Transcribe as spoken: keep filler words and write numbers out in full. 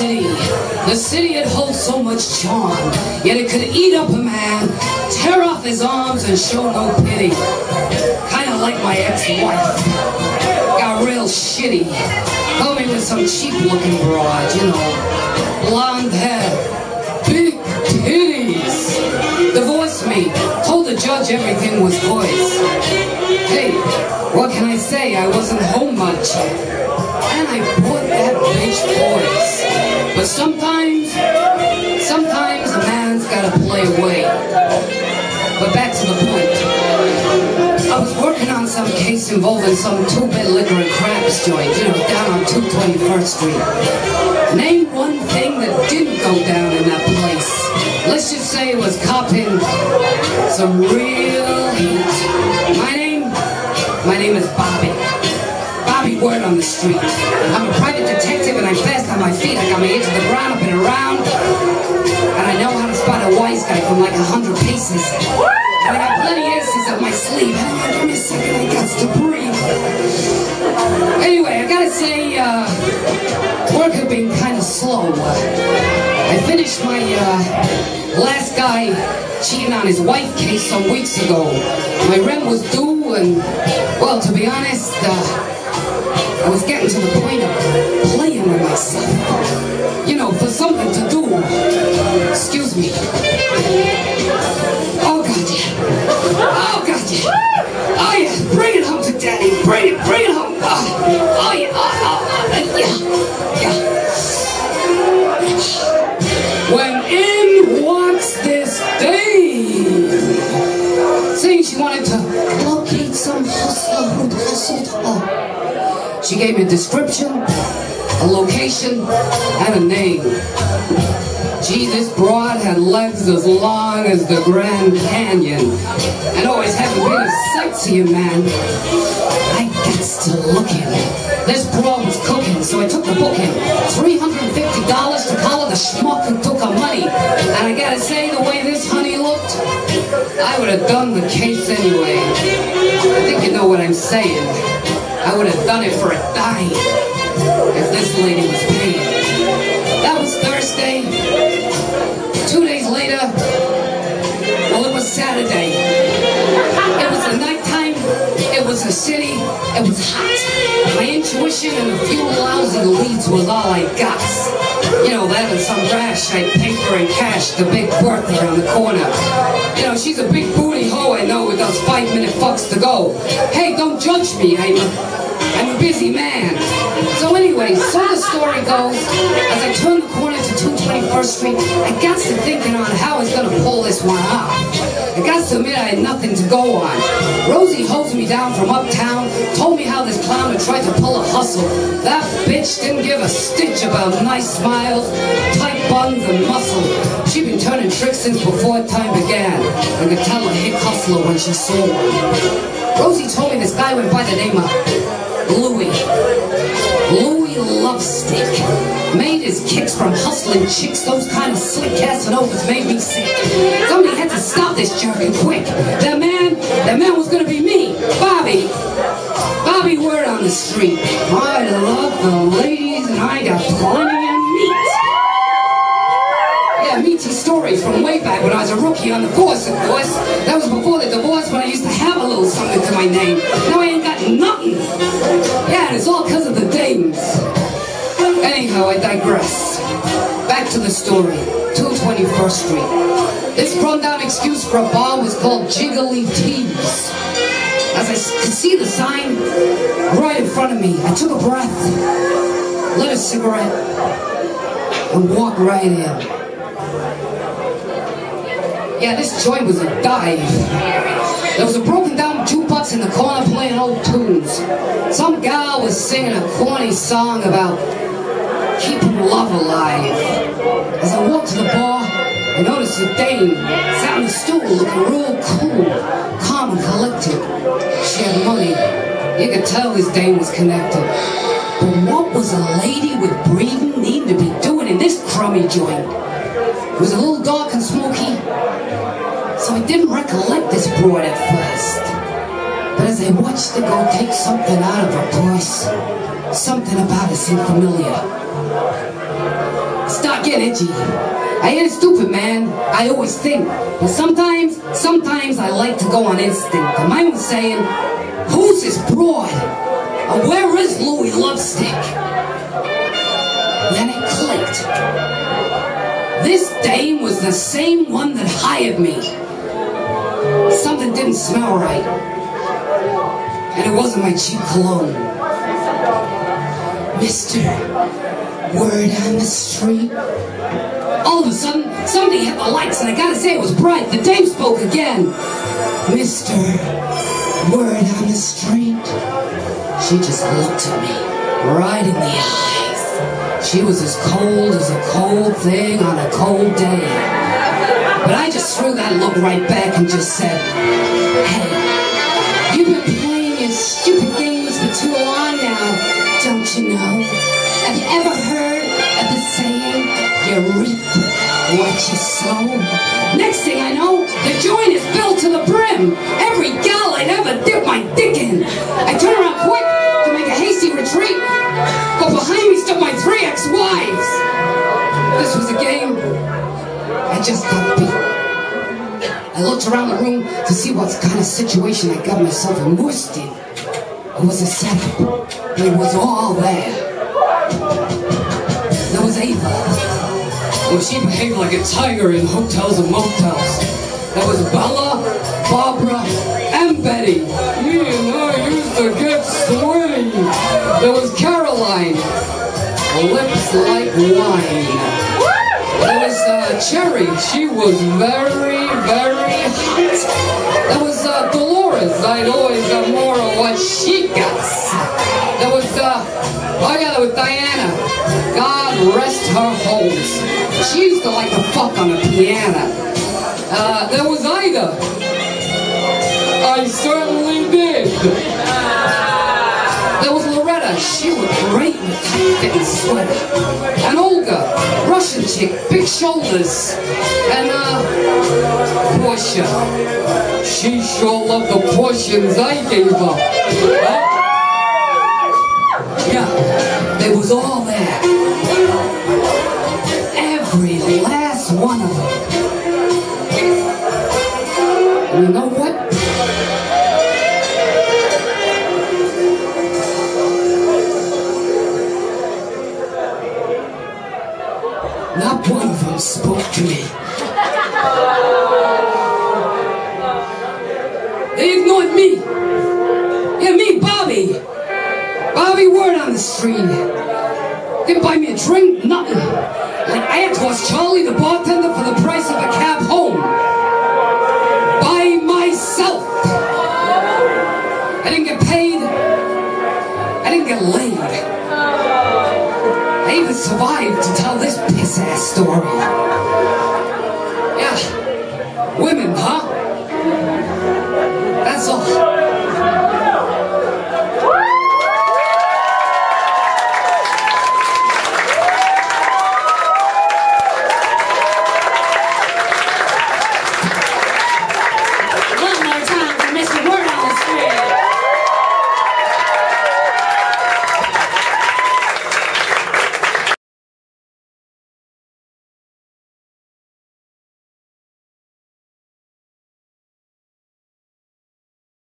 city, the city that holds so much charm, yet it could eat up a man, tear off his arms and show no pity. Kinda like my ex-wife, got real shitty, coming with some cheap-looking broad, you know, blonde hair, big titties, divorced me, told the judge everything was voice. Hey, what can I say, I wasn't home much, and I bought that bitch voice. But sometimes, sometimes a man's gotta play away. But back to the point. I was working on some case involving some two-bit liquor and craps joint, you know, down on two twenty-first street. Name one thing that didn't go down in that place. Let's just say it was copping some real heat. My name, my name is Bobbie. Bobbie Word on the Street. I'm a private detective and I'm fast on my feet. I got my ear to the ground, up and around. And I know how to spot a wise guy from like a hundred paces. And I got plenty asses up my sleeve. Hang on, give me a second, I got to breathe. Anyway, I gotta say, uh, work had been kind of slow. I finished my, uh, last guy cheating on his wife case some weeks ago. My rent was due and, well, to be honest, uh, I was getting to the point of playing with myself, you know, for something to do. Excuse me. Oh, God, yeah. Oh, God, yeah. Oh, yeah. Bring it home to Daddy. Bring it, bring it home. Oh, oh yeah. Oh, oh, oh, yeah. Yeah. When in walks this dame, saying she wanted to locate some hustler who'd hustled her. She gave me a description, a location, and a name. Gee, this broad had legs as long as the Grand Canyon, and always having been a sexier man, I gets to looking. This broad was cooking, so I took the book in. three hundred fifty dollars to collar the schmuck who took her money. And I gotta say, the way this honey looked, I would have done the case anyway. I think you know what I'm saying. I would have done it for a dime if this lady was paid. That was Thursday. Two days later, well, it was Saturday. It was the nighttime. It was the city. It was hot. My intuition and a few lousy leads was all I got. You know, that and some rash I paid for in cash. The big birthday around the corner. You know, she's a big booty hoe. I know with those five-minute fucks to go. Hey, don't judge me. I'm a, I'm a busy man. So anyway, so the story goes. As I turned the corner to two twenty-first street, I got to thinking on how I was gonna pull this one off. I got to admit I had nothing to go on. Rosie holds me down from uptown, told me how this clown had tried to pull a hustle. That bitch didn't give a stitch about nice smiles, tight buns, and muscle. She'd been turning tricks since before time began. I could tell a hick hustler when she saw one. Rosie told me this guy went by the name of Louis, Louis Lovestick, made his kicks from hustling chicks. Those kind of slick Casanovas made me sick. Somebody had to stop this jerkin quick. That man, that man was gonna be me, Bobbie, Bobbie Word on the Street. I love the ladies and I got plenty of meat. Yeah, meaty story from way back when I was a rookie on the force, of course. That was before the divorce when I used to have a little something to my name. Now I ain't got nothing. Yeah, and it's all because of the dames. Anyhow, I digress. Back to the story. two twenty-first street. This rundown excuse for a bar was called Jiggly Tees. As I could see the sign right in front of me, I took a breath, lit a cigarette, and walked right in. Yeah, this joint was a dive. There was a broken down jukebox in the corner playing old tunes. Some gal was singing a corny song about keeping love alive. As I walked to the bar, I noticed the dame sat on a stool looking real cool, calm and collected. She had money. You could tell this dame was connected. But what was a lady with breathing need to be doing in this crummy joint? It was a little dark and smoky, so I didn't recollect this broad at first. But as I watched the girl take something out of her purse, something about it seemed familiar. stock energy. I ain't stupid, man. I always think. But sometimes, sometimes I like to go on instinct. And mine was saying, who's this broad? Or where is Louie Lovestick? Then it clicked. This dame was the same one that hired me. Something didn't smell right. And it wasn't my cheap cologne. Mister Word on the Street. All of a sudden, somebody hit the lights, and I gotta say it was bright. The dame spoke again. Mister Word on the Street. She just looked at me, right in the eyes. She was as cold as a cold thing on a cold day. But I just threw that look right back and just said, hey, you've been playing your stupid games for too long now, don't you know? Have you ever heard of the saying, you reap what you sow? Next thing I know, the joint is filled to the brim. Every gal I never dip my dick in. I turn around quick to make a hasty retreat, but behind me stood my three ex-wives. This was a game. I just got beat. I looked around the room to see what kind of situation I got myself immersed in. It was a setup. It was all there. There was Ava. Well, she behaved like a tiger in hotels and motels. There was Bella, Barbara, and Betty. Me and I used to get sweaty. There was Caroline. Lips like wine. There was uh, Cherry. She was very, very hot. There was uh, Dolores. I'd always got more of what she got. There was... Uh, I got it with Diana. God rest her holes. She used to like to fuck on the piano. Uh, there was Ida. I certainly did. There was Loretta. She was great in a tight-fitting sweater. And Olga, Russian chick, big shoulders. And, uh, Portia. She sure loved the portions I gave up. Uh, Yeah, it was all there. Every last one of them. And you know what? Not one of them spoke to me. They ignored me. Yeah, me, Bobbie. Bobbie Word on the Street. Didn't buy me a drink, nothing. Like I had to ask Charlie the bartender for the price of a cab home. By myself. I didn't get paid. I didn't get laid. I even survived to tell this piss-ass story.